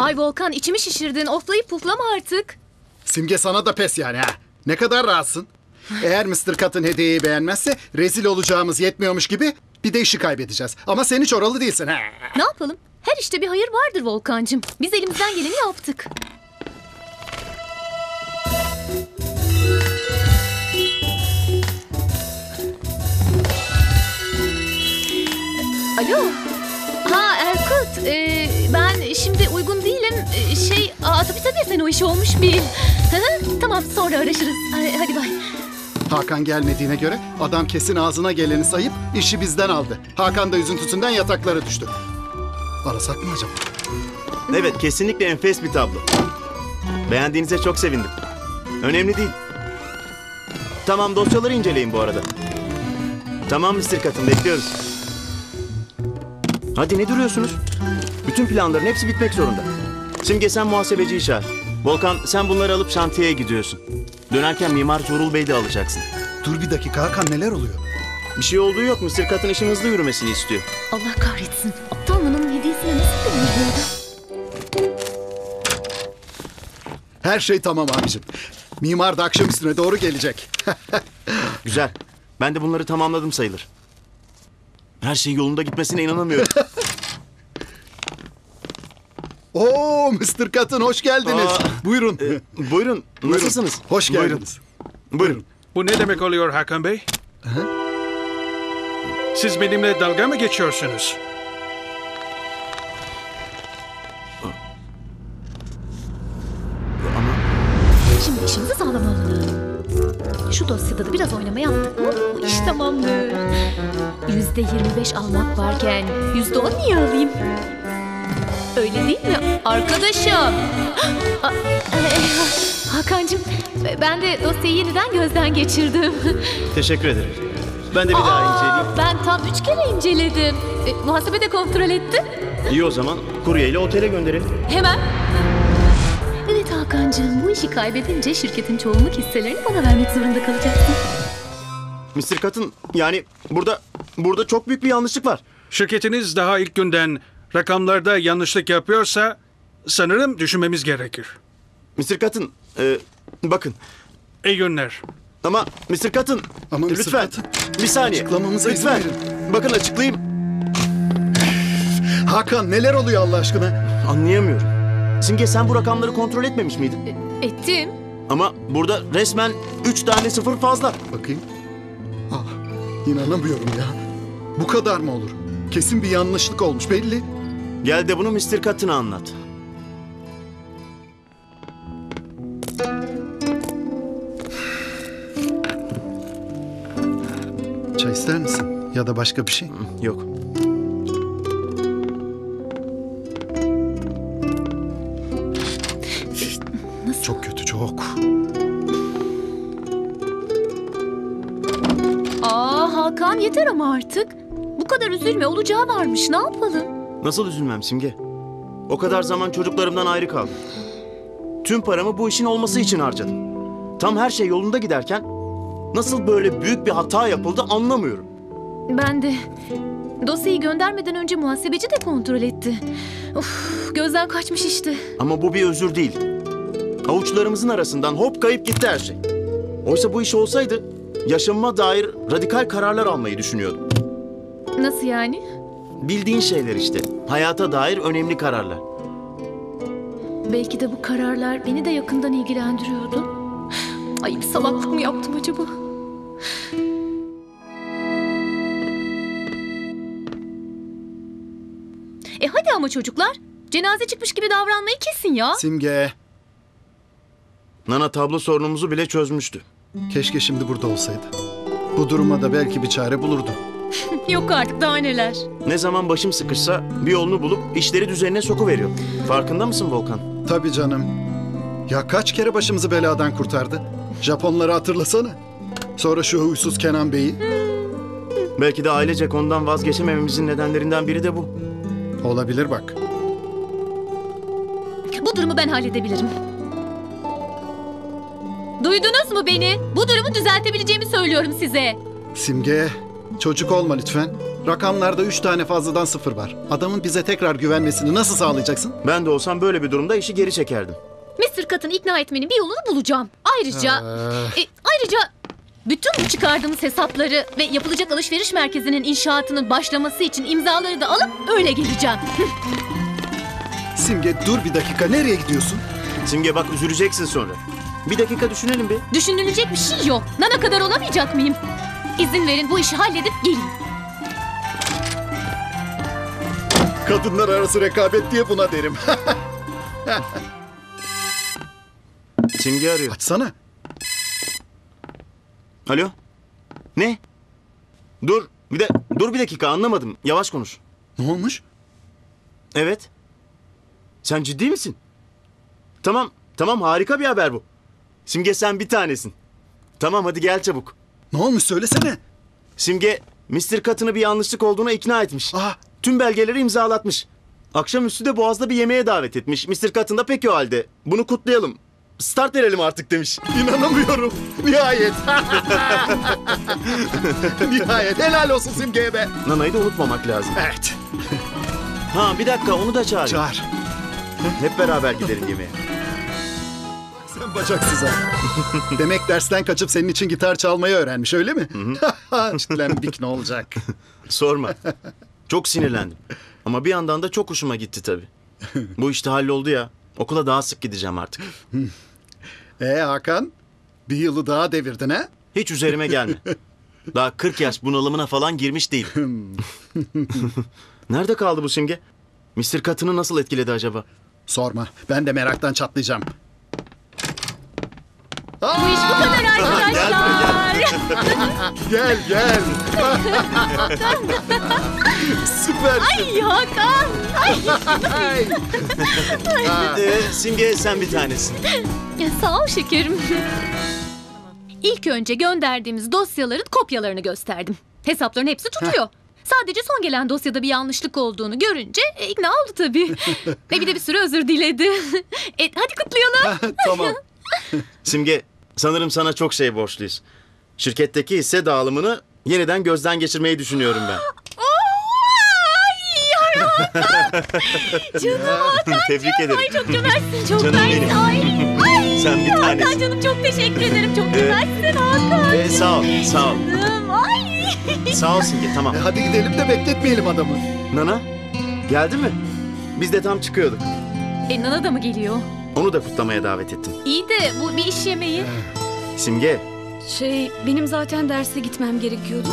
Ay Volkan, içimi şişirdin. Oflayıp puflama artık. Simge sana da pes yani ha. Ne kadar rahatsın. Eğer Mr. Cotton hediyeyi beğenmezse rezil olacağımız yetmiyormuş gibi bir de işi kaybedeceğiz. Ama sen hiç oralı değilsin ha. Ne yapalım? Her işte bir hayır vardır Volkancığım. Biz elimizden geleni yaptık. Alo. Ha Erkut, ben şimdi uygun değilim. Tabii sen o iş olmuş bil. Tamam, sonra araşırız. Hadi bay. Hakan gelmediğine göre adam kesin ağzına geleni sayıp işi bizden aldı. Hakan da üzüntüsünden yataklara düştü. Arasak mı acaba? Evet, kesinlikle enfes bir tablo. Beğendiğinize çok sevindim. Önemli değil. Tamam, dosyaları inceleyin bu arada. Tamam Mr. Cotton, bekliyoruz. Hadi ne duruyorsunuz? Bütün planların hepsi bitmek zorunda. Simge sen muhasebeciyi çağır. Volkan sen bunları alıp şantiyeye gidiyorsun. Dönerken Mimar Tuğrul Bey de alacaksın. Dur bir dakika Hakan, neler oluyor? Bir şey olduğu yok. Mr. Cotton işin hızlı yürümesini istiyor. Allah kahretsin. Aptal bunun hediyesine nasıl dönüyor? Her şey tamam abicim. Mimar da akşam üstüne doğru gelecek. Güzel. Ben de bunları tamamladım sayılır. Her şey yolunda gitmesine inanamıyorum. Oo Mr. Cotton hoş geldiniz. Buyurun. Buyurun. Nasılsınız? Hoş geldiniz. Buyurun. Bu ne demek oluyor Hakan Bey? Hı? Siz benimle dalga mı geçiyorsunuz? Şimdi işimizi sağlamalı. Şu dosyada da biraz oynama yaptık mı? Bu iş tamamdır. %25 almak varken %10 niye alayım? Öyle değil mi arkadaşım? Hakan'cığım, ben de dosyayı yeniden gözden geçirdim. Teşekkür ederim. Ben de bir daha inceleyeyim. Ben tam 3 kere inceledim. Muhasebe de kontrol etti. İyi o zaman kuryeyle otele gönderelim. Hemen. Evet Hakan'cığım, bu işi kaybedince şirketin çoğunluk hisselerini bana vermek zorunda kalacaksın. Mr. Cotton, yani burada çok büyük bir yanlışlık var. Şirketiniz daha ilk günden rakamlarda yanlışlık yapıyorsa sanırım düşünmemiz gerekir. Mr. Cotton, bakın. İyi günler. Ama Mr. Cotton, lütfen. Bir saniye. Lütfen. Bakın açıklayayım. Hakan neler oluyor Allah aşkına? Anlayamıyorum. Simge sen bu rakamları kontrol etmemiş miydin? Ettim. Ama burada resmen 3 tane sıfır fazla. Bakayım. Ah, inanamıyorum ya. Bu kadar mı olur? Kesin bir yanlışlık olmuş belli. Gel de bunu Mr. Cotton'a anlat. Çay ister misin? Ya da başka bir şey? Yok. Nasıl? Çok kötü, çok. Hakan yeter ama artık. Bu kadar üzülme, olacağı varmış. Ne yapalım? Nasıl üzülmem Simge? O kadar zaman çocuklarımdan ayrı kaldım. Tüm paramı bu işin olması için harcadım. Tam her şey yolunda giderken nasıl böyle büyük bir hata yapıldı anlamıyorum. Ben de. Dosyayı göndermeden önce muhasebeci de kontrol etti. Of, gözden kaçmış işte. Ama bu bir özür değil. Avuçlarımızın arasından hop kayıp gitti her şey. Oysa bu iş olsaydı yaşamıma dair radikal kararlar almayı düşünüyordum. Nasıl yani? Bildiğin şeyler işte. Hayata dair önemli kararlar. Belki de bu kararlar beni de yakından ilgilendiriyordu. Ay bir salaklık mı yaptım acaba? Hadi ama çocuklar. Cenaze çıkmış gibi davranmayı kesin ya. Simge. Nana tablo sorunumuzu bile çözmüştü. Keşke şimdi burada olsaydı. Bu duruma da belki bir çare bulurdu. Yok artık, daha neler. Ne zaman başım sıkışsa bir yolunu bulup işleri düzenine sokuveriyor. Farkında mısın Volkan? Tabii canım. Ya kaç kere başımızı beladan kurtardı. Japonları hatırlasana. Sonra şu huysuz Kenan Bey'i. Belki de ailecek ondan vazgeçemememizin nedenlerinden biri de bu. Olabilir bak. Bu durumu ben halledebilirim. Duydunuz mu beni? Bu durumu düzeltebileceğimi söylüyorum size. Simge, çocuk olma lütfen. Rakamlarda 3 tane fazladan sıfır var. Adamın bize tekrar güvenmesini nasıl sağlayacaksın? Ben de olsam böyle bir durumda işi geri çekerdim. Mr. Cotton'ı ikna etmenin bir yolunu bulacağım. Ayrıca ayrıca bütün bu çıkardığımız hesapları ve yapılacak alışveriş merkezinin inşaatının başlaması için imzaları da alıp öyle geleceğim. Simge dur bir dakika, nereye gidiyorsun? Simge bak üzüleceksin sonra. Bir dakika düşünelim bir. Düşünülecek bir şey yok. Nana kadar olamayacak mıyım? İzin verin bu işi halledip geleyim. Kadınlar arası rekabet diye buna derim. Simge arıyor. Açsana. Alo? Ne? Dur bir dakika, anlamadım. Yavaş konuş. Ne olmuş? Evet. Sen ciddi misin? Tamam, harika bir haber bu. Simge sen bir tanesin. Tamam hadi gel çabuk. Ne olmuş söylesene. Simge Mr. Cotton'ı bir yanlışlık olduğuna ikna etmiş. Aa. Tüm belgeleri imzalatmış. Akşamüstü de Boğaz'da bir yemeğe davet etmiş. Mr. Cotton da peki o halde. Bunu kutlayalım. Start verelim artık demiş. İnanamıyorum. Nihayet. Nihayet. Helal olsun Simge'ye be. Nana'yı da unutmamak lazım. Evet. Ha bir dakika, onu da çağır. Çağır. Hep beraber gidelim yemeğe. Sen bacaksız ha. Demek dersten kaçıp senin için gitar çalmayı öğrenmiş öyle mi? Çitlendik ne olacak? Sorma. Çok sinirlendim. Ama bir yandan da çok hoşuma gitti tabii. Bu işte halloldu ya. Okula daha sık gideceğim artık. Hakan, bir yılı daha devirdin ha? Hiç üzerime gelme. Daha 40 yaş bunalımına falan girmiş değil. Nerede kaldı bu Simge? Mr. Cotton'ı nasıl etkiledi acaba? Sorma, ben de meraktan çatlayacağım. Bu iş bu kadar arkadaşlar. Gel. Süpersin. Ay Hakan. Simge sen bir tanesin. Sağ ol şekerim. İlk önce gönderdiğimiz dosyaların kopyalarını gösterdim. Hesapların hepsi tutuyor. Sadece son gelen dosyada bir yanlışlık olduğunu görünce ikna oldu tabii. Ve bir de bir sürü özür diledi. Hadi kutlayalım. Tamam. Simge, sanırım sana çok şey borçluyuz. Şirketteki hisse dağılımını yeniden gözden geçirmeyi düşünüyorum ben. Canım Hakan. Tebrik ederim. Ay, çok cömertsin, çok cömertsin. Sen bir tanesin. Hakan canım çok teşekkür ederim. Çok cömertsin Hakan. Sağ ol. Canım, sağ ol Simge, tamam. Hadi gidelim de bekletmeyelim adamı. Nana, geldi mi? Biz de tam çıkıyorduk. Nana da mı geliyor? Onu da kutlamaya davet ettim. İyi de bu bir iş yemeği. Simge. Benim zaten derse gitmem gerekiyordu.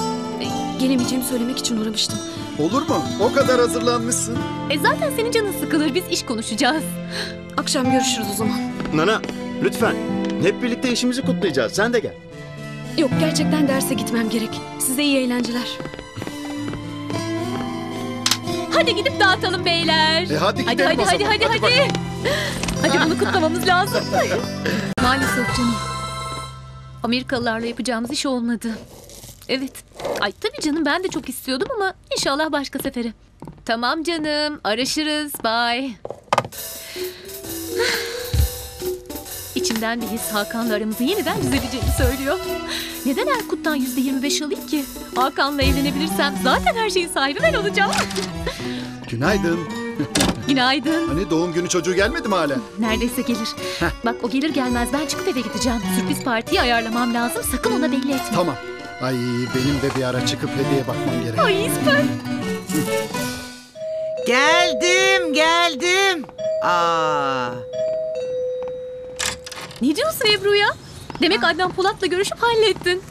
Gelemeyeceğimi söylemek için uğramıştım. Olur mu? O kadar hazırlanmışsın. Zaten senin canın sıkılır, biz iş konuşacağız. Akşam görüşürüz o zaman. Nana, lütfen. Hep birlikte işimizi kutlayacağız. Sen de gel. Yok, gerçekten derse gitmem gerek. Size iyi eğlenceler. Hadi gidip dağıtalım beyler. Hadi gidelim o zaman. Hadi. Hadi bunu kutlamamız lazım. Maalesef canım. Amerikalılarla yapacağımız iş olmadı. Evet. Ay tabii canım, ben de çok istiyordum ama inşallah başka sefere. Tamam canım. Araşırız. Bye. İçimden bir his Hakan'la aramızı yeniden düzeleceğini söylüyor. Neden Erkut'tan %25 alayım ki? Hakan'la evlenebilirsem zaten her şeyin sahibi ben olacağım. Günaydın. Günaydın. Hani doğum günü çocuğu gelmedi mi hala? Neredeyse gelir. Bak o gelir gelmez ben çıkıp eve gideceğim. Sürpriz partiyi ayarlamam lazım. Sakın ona belli etme. Tamam. Ay benim de bir ara çıkıp hediye bakmam gerek. Ay süper. Geldim. Aa. Ne diyorsun Ebru ya? Demek Adnan Polat'la görüşüp hallettin.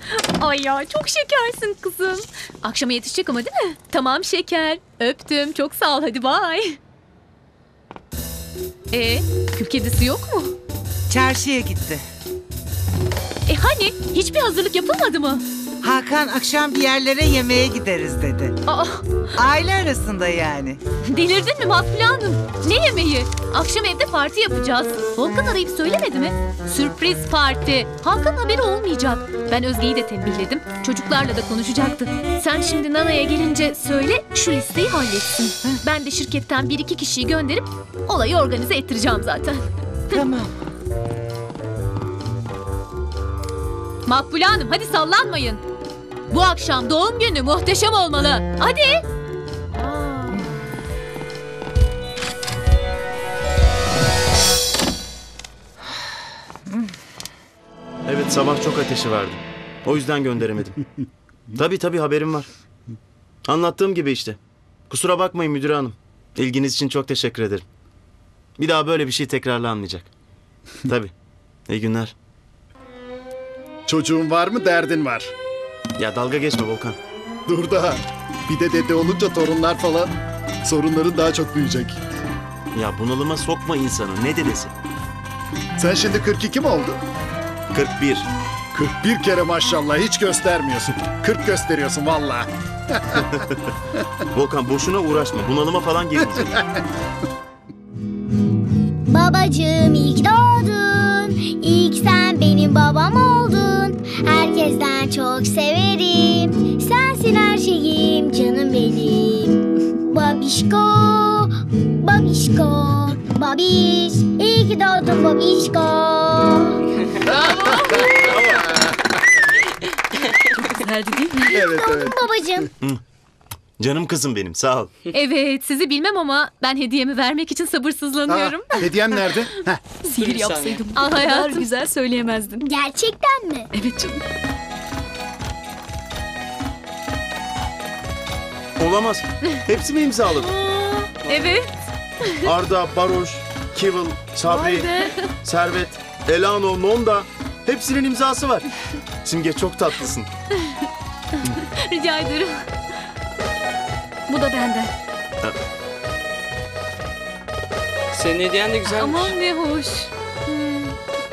Ay ya çok şekersin kızım. Akşama yetişecek ama değil mi? Tamam şeker. Öptüm. Çok sağ ol. Hadi bye. Kül kedisi yok mu? Çarşıya gitti. Hani hiçbir hazırlık yapılmadı mı? Hakan akşam bir yerlere yemeğe gideriz dedi. Aa. Aile arasında yani. Delirdin mi Makbuş Hanım? Ne yemeği? Akşam evde parti yapacağız. Volkan arayıp söylemedi mi? Sürpriz parti. Hakan haberi olmayacak. Ben Özge'yi de tembihledim. Çocuklarla da konuşacaktı. Sen şimdi Nana'ya gelince söyle şu listeyi halletsin. Ben de şirketten 1-2 kişiyi gönderip olayı organize ettireceğim zaten. Tamam. Makbuş Hanım hadi sallanmayın. Bu akşam doğum günü muhteşem olmalı. Hadi. Evet, sabah çok ateşi verdim. O yüzden gönderemedim. Tabii haberim var. Anlattığım gibi işte. Kusura bakmayın müdür hanım. İlginiz için çok teşekkür ederim. Bir daha böyle bir şey tekrarlanmayacak. Tabii. İyi günler. Çocuğun var mı, derdin var? Ya dalga geçme Volkan. Dur daha. Bir de dede olunca torunlar falan. Sorunların daha çok büyüyecek. Ya bunalıma sokma insanı. Ne dedesi? Sen şimdi 42 mi oldun? 41. 41 kere maşallah, hiç göstermiyorsun. 40 gösteriyorsun vallahi. Volkan boşuna uğraşma. Bunalıma falan girmeyecek. Babacığım ilk doğdun. İlk sen benim babam oldun. Herkesten çok severim. Sensin her şeyim, canım benim. Babişko, babişko, babiş. İyi ki doğdun babişko. Güzeldi değil mi? Evet, evet. Babacığım. Canım kızım benim, sağ ol. Evet, sizi bilmem ama ben hediyemi vermek için sabırsızlanıyorum. Aa, hediyem nerede? Sihir yapsaydım bu kadar güzel söyleyemezdin. Gerçekten mi? Evet canım. Olamaz. Hepsi mi imzaladı? Evet. Arda, Baroş, Kivil, Sabri, Servet, Elano, Nonda. Hepsinin imzası var. Simge çok tatlısın. Rica ederim. Bu da benden. Senin hediyen de güzelmiş. Aman ne hoş.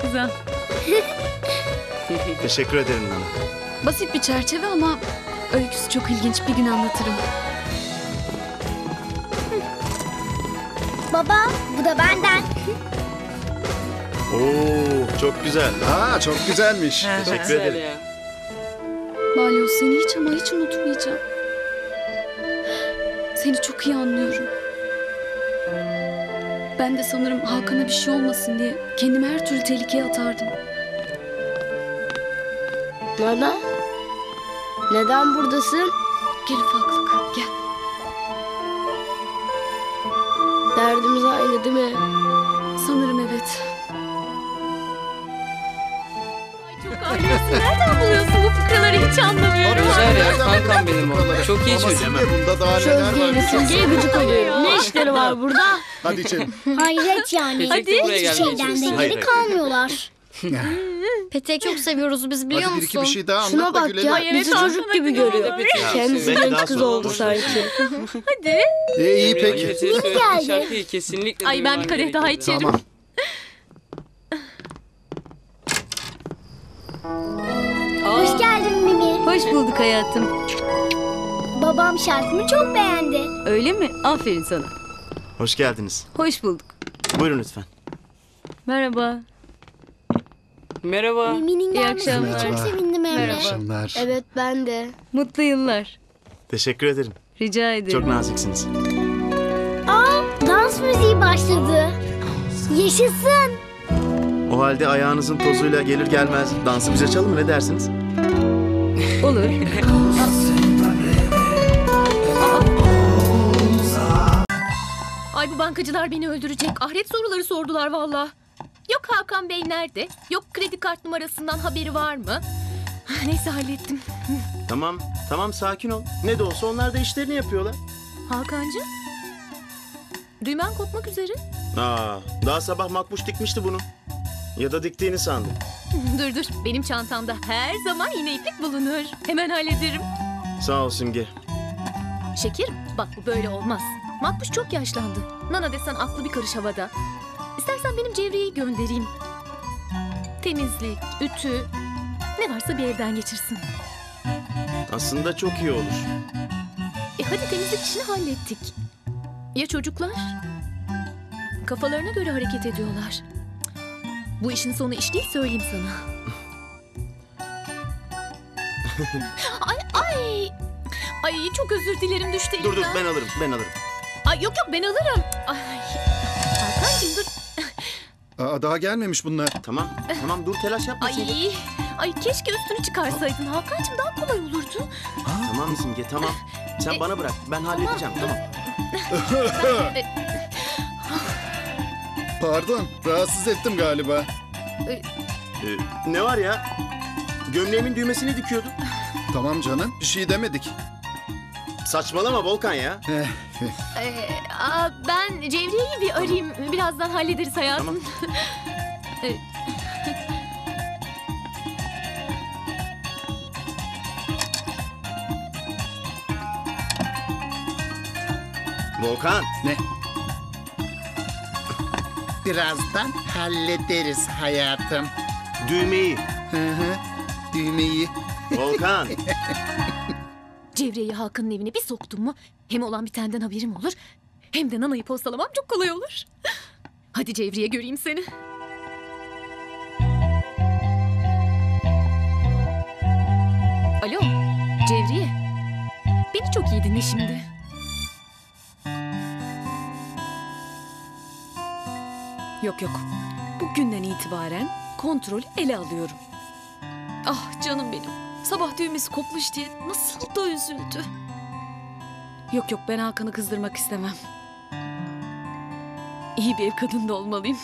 Güzel. Teşekkür ederim Nana. Basit bir çerçeve ama öyküsü çok ilginç, bir gün anlatırım. Baba, bu da benden. Oo, çok güzel. Ha, çok güzelmiş. Teşekkür ederim. Balyoz, seni hiç ama hiç unutmayacağım. Seni çok iyi anlıyorum. Ben de sanırım Hakan'a bir şey olmasın diye kendimi her türlü tehlikeye atardım. Nana, neden buradasın? Gel ufaklık, gel. Derdimiz aynı değil mi? Sanırım evet. Arıyorsun, nereden buluyorsun bu fıkraları, hiç anlamıyorum. Güzel ya, kankam benim oğlan. Çok iyi çözüm. Sözge'ye gıcık oluyorum. Ne işleri var burada? Hadi içelim. Hayret yani. Hadi. Hiçbir şeyden de geri kalmıyorlar. Peteği çok seviyoruz biz, biliyor musun? Bir şey daha şuna bak gülelim. Ya, bizi çocuk gibi görüyor. Kendisi genç kız oldu sanki. Hadi. İyi peki. Kim geldi? Ay ben bir kadeh daha içerim. Hoş geldin Mimi. Hoş bulduk hayatım. Babam şarkımı çok beğendi. Öyle mi? Aferin sana. Hoş geldiniz. Hoş bulduk. Buyurun lütfen. Merhaba. Merhaba. Mimi'nin gelmesine çok sevindim Emre. Merhaba. Akşamlar. Evet, ben de. Mutlu yıllar. Teşekkür ederim. Rica ederim. Çok naziksiniz. Aa, dans müziği başladı. Yaşasın. O halde ayağınızın tozuyla gelir gelmez dansı bize çalın mı, ne dersiniz? Olur. Ay bu bankacılar beni öldürecek. Ahiret soruları sordular valla. Yok Hakan Bey nerede? Yok kredi kart numarasından haberi var mı? Neyse hallettim. Tamam sakin ol. Ne de olsa onlar da işlerini yapıyorlar. Hakan'cığım? Düğmen kopmak üzere. Aa, daha sabah Makbuş dikmişti bunu. Ya da diktiğini sandım. Dur. Benim çantamda her zaman yine iplik bulunur. Hemen hallederim. Sağ ol Simge. Şeker, bak bu böyle olmaz. Makbuş çok yaşlandı. Nana desen aklı bir karış havada. İstersen benim Cevriye'yi göndereyim. Temizlik, ütü, ne varsa bir evden geçirsin. Aslında çok iyi olur. Hadi temizlik işini hallettik. Ya çocuklar? Kafalarına göre hareket ediyorlar. Bu işin sonu iş değil, söyleyeyim sana. Ay çok özür dilerim, düştü elimden. Dur ben alırım. Ay yok ben alırım. Ay Hakan'cığım dur. Aa, daha gelmemiş bunlar. Tamam dur, telaş yapma. Ay Ay keşke üstünü çıkarsaydın Hakan'cığım, daha kolay olurdu. Tamam Simge, tamam. Sen bana bırak, ben halledeceğim, tamam. Pardon, rahatsız ettim galiba. Ne var ya? Gömleğimin düğmesini dikiyordum. Tamam canım, bir şey demedik. Saçmalama Volkan ya. Ben Cevriye'yi bir arayayım. Tamam. Birazdan hallederiz hayatım. Tamam. Volkan. Ne? Birazdan hallederiz hayatım. Düğmeyi. Hı, düğmeyi. Volkan. Cevriye'yi Hakan'ın evine bir soktum mu hem olan bitenden haberim olur hem de Nana'yı postalamam çok kolay olur. Hadi Cevriye, göreyim seni. Alo Cevriye, beni çok iyi dinle şimdi. Yok yok, bugünden itibaren kontrolü ele alıyorum. Ah canım benim. Sabah düğmesi kopmuş diye nasıl da üzüldü. Yok yok, ben Hakan'ı kızdırmak istemem. İyi bir ev kadını da olmalıyım.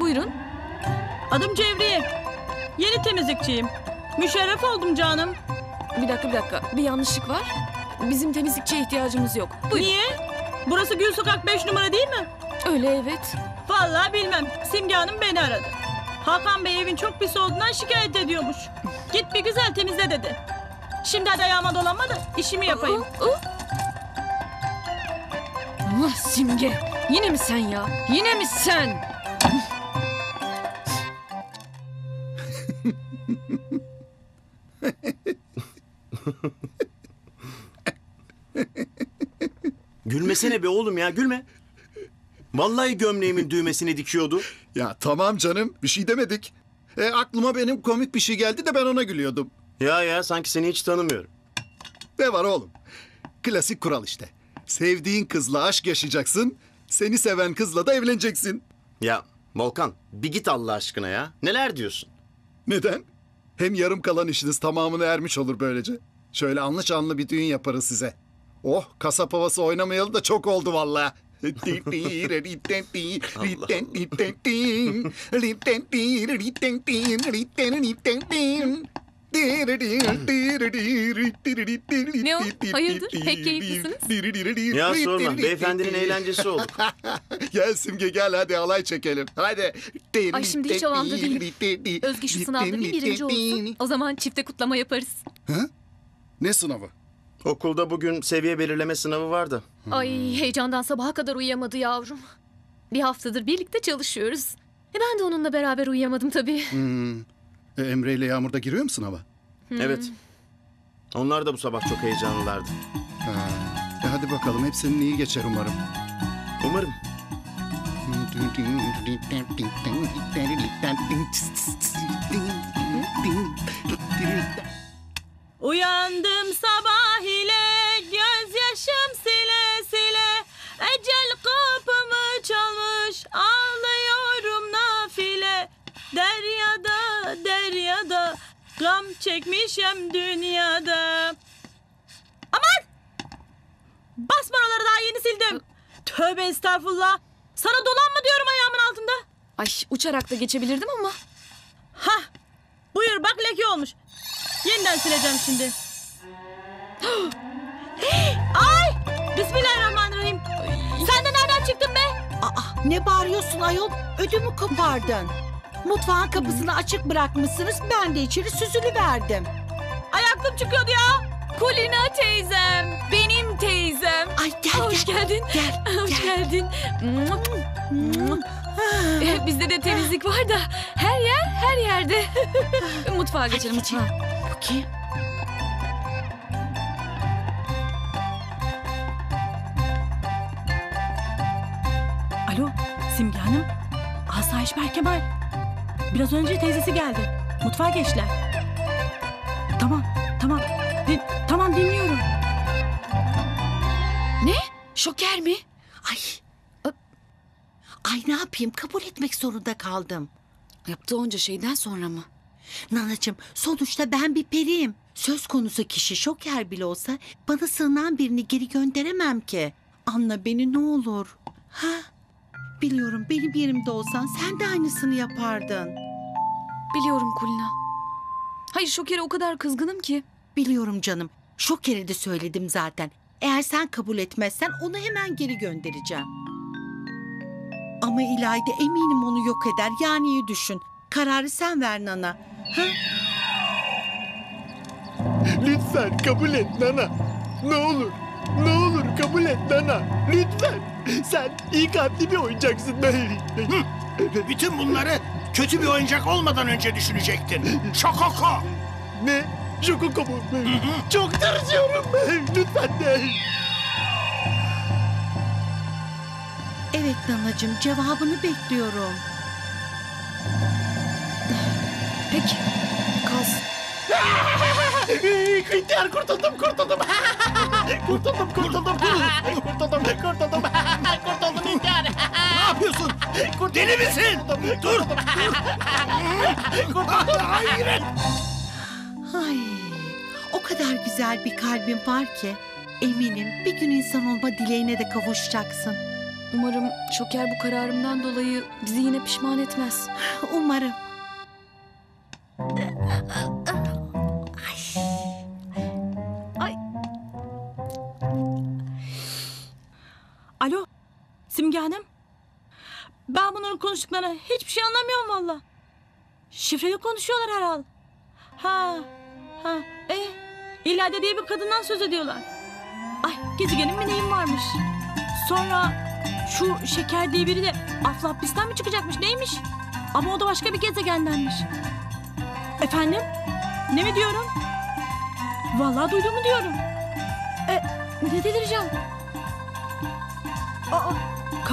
Buyurun. Adım Cevriye. Yeni temizlikçiyim. Müşerref oldum canım. Bir dakika. Bir yanlışlık var. Bizim temizlikçiye ihtiyacımız yok. Buyurun. Niye? Burası Gül Sokak 5 numara değil mi? Öyle, evet. Vallahi bilmem. Simge Hanım beni aradı. Hakan Bey evin çok pis olduğundan şikayet ediyormuş. Git bir güzel temizle dedi. Şimdi hadi ayağıma dolanma da işimi yapayım. Allah Simge. Yine mi sen ya? Yine mi sen? Gülmesene be oğlum ya, gülme. Vallahi gömleğimin düğmesini dikiyordu. Ya tamam canım, bir şey demedik. Aklıma benim komik bir şey geldi de ben ona gülüyordum. Ya sanki seni hiç tanımıyorum. Ne var oğlum? Klasik kural işte. Sevdiğin kızla aşk yaşayacaksın, seni seven kızla da evleneceksin. Ya Volkan, bir git Allah aşkına ya. Neler diyorsun? Neden? Hem yarım kalan işiniz tamamına ermiş olur böylece. Şöyle anlı canlı bir düğün yaparız size. Oh, kasap havası oynamayalı da çok oldu vallahi. Ne o? Hayırdır? Pek keyiflisiniz. Ya sorma, beyefendinin eğlencesi oldu. Gel Simge, gel hadi alay çekelim. Hadi. Ay şimdi hiç o anda değil. Özge şu sınavda bir birinci olsun. O zaman çifte kutlama yaparız. Ha? Ne sınavı? Okulda bugün seviye belirleme sınavı vardı. Ay heyecandan sabaha kadar uyuyamadı yavrum. Bir haftadır birlikte çalışıyoruz. Ben de onunla beraber uyuyamadım tabii. Emre ile Yağmur da giriyor mu sınava? Evet. Onlar da bu sabah çok heyecanlılardı. Hadi bakalım, hepsinin iyi geçer umarım. Umarım. Uyandım sabah ile, gözyaşım sile sile. Ecel kapımı çalmış, ağlıyorum nafile. Deryada, deryada, gam çekmişem dünyada. Aman! Basma oraları, daha yeni sildim. Tövbe estağfurullah. Sana dolanma diyorum ayağımın altında. Ay uçarak da geçebilirdim ama. Hah, buyur bak, leke olmuş. Yeniden sileceğim şimdi. Ay! Bismillahirrahmanirrahim. Sen de nereden çıktın be? Aa, ne bağırıyorsun ayol? Ödümü kopardın. Mutfağın kapısını açık bırakmışsınız. Ben de içeri süzülüverdim. Ay aklım çıkıyordu ya. Kulina teyzem. Benim teyzem. Ay gel. Hoş geldin. Gel. Hoş geldin. Bizde de temizlik var da her yerde. Mutfağa geçelim. Mutfağa. Kim? Alo Simge Hanım, Asayiş Berkemal. Biraz önce teyzesi geldi. Mutfağa geçtiler. Tamam. Tamam dinliyorum. Ne? Şoker mi? Ay ne yapayım? Kabul etmek zorunda kaldım. Yaptığı onca şeyden sonra mı? Nanacığım, sonuçta ben bir periyim. Söz konusu kişi Şoker bile olsa bana sığınan birini geri gönderemem ki. Anla beni ne olur. Ha? Biliyorum, benim yerimde olsan sen de aynısını yapardın. Biliyorum Kulina. Hayır, Şoker'e o kadar kızgınım ki. Biliyorum canım. Şoker'e de söyledim zaten. Eğer sen kabul etmezsen onu hemen geri göndereceğim. Ama İlayda eminim onu yok eder. Yani iyi düşün. Kararı sen ver Nana. Ha? Lütfen kabul et Nana. Ne olur. Ne olur kabul et Nana. Lütfen. Sen iyi kalpli bir oyuncaksın. Bütün bunları kötü bir oyuncak olmadan önce düşünecektin. Şokoko. Ne? Şokoko mu? Çok tırsıyorum. Lütfen de. Evet Nanacığım, cevabını bekliyorum. Peki, kalsın. İhtiyar, kurtuldum, kurtuldum. Kurtuldum ihtiyar. Ne yapıyorsun? Deli misin? Dur. Hayret. Ay, o kadar güzel bir kalbin var ki. Eminim bir gün insan olma dileğine de kavuşacaksın. Umarım Şoker bu kararımdan dolayı bizi yine pişman etmez. Umarım. Ay. Alo, Simge Hanım. Ben bunların konuştuklarına hiçbir şey anlamıyorum valla. Şifreli konuşuyorlar herhalde. İlayda diye bir kadından söz ediyorlar. Ay, gezegenin bir neyim varmış. Sonra... Şu Şeker diye biri de Aflapistan mı çıkacakmış neymiş? Ama o da başka bir gezegendenmiş. Efendim? Ne mi diyorum? Vallahi duyduğumu diyorum. Ne delireceğim? Aa!